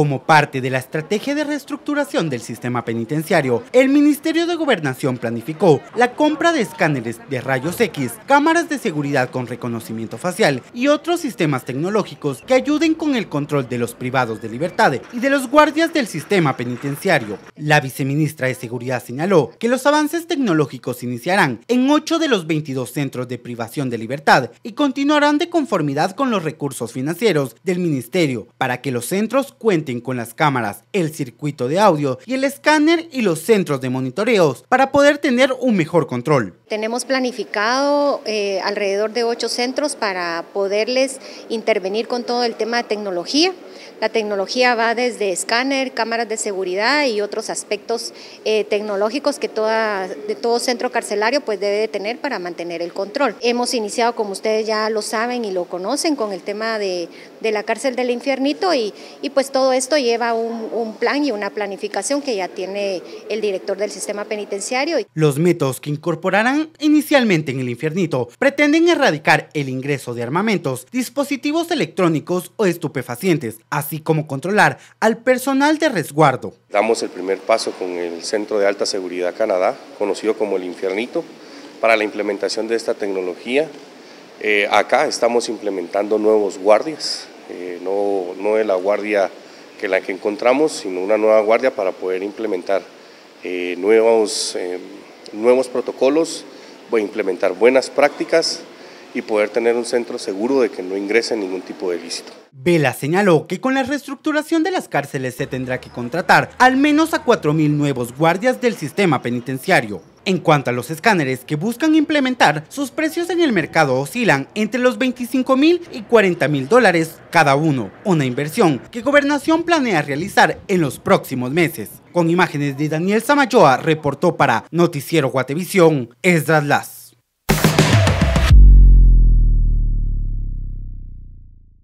Como parte de la estrategia de reestructuración del sistema penitenciario, el Ministerio de Gobernación planificó la compra de escáneres de rayos X, cámaras de seguridad con reconocimiento facial y otros sistemas tecnológicos que ayuden con el control de los privados de libertad y de los guardias del sistema penitenciario. La viceministra de Seguridad señaló que los avances tecnológicos iniciarán en 8 de los 22 centros de privación de libertad y continuarán de conformidad con los recursos financieros del ministerio para que los centros cuenten con las cámaras, el circuito de audio y el escáner y los centros de monitoreos para poder tener un mejor control. Tenemos planificado alrededor de 8 centros para poderles intervenir con todo el tema de tecnología. La tecnología va desde escáner, cámaras de seguridad y otros aspectos tecnológicos que todo centro carcelario pues debe de tener para mantener el control. Hemos iniciado, como ustedes ya lo saben y lo conocen, con el tema de la cárcel del Infiernito y pues todo esto lleva un plan y una planificación que ya tiene el director del sistema penitenciario. Los métodos que incorporarán inicialmente en el Infiernito pretenden erradicar el ingreso de armamentos, dispositivos electrónicos o estupefacientes, así como controlar al personal de resguardo. Damos el primer paso con el Centro de Alta Seguridad Canadá, conocido como el Infiernito, para la implementación de esta tecnología. Acá estamos implementando nuevos guardias, no es la guardia que la que encontramos, sino una nueva guardia para poder implementar nuevos protocolos, implementar buenas prácticas y poder tener un centro seguro de que no ingrese ningún tipo de ilícito. Vela señaló que con la reestructuración de las cárceles se tendrá que contratar al menos a 4.000 nuevos guardias del sistema penitenciario. En cuanto a los escáneres que buscan implementar, sus precios en el mercado oscilan entre los $25.000 y $40.000 cada uno, una inversión que Gobernación planea realizar en los próximos meses. Con imágenes de Daniel Samayoa, reportó para Noticiero Guatevisión, Esdraslas.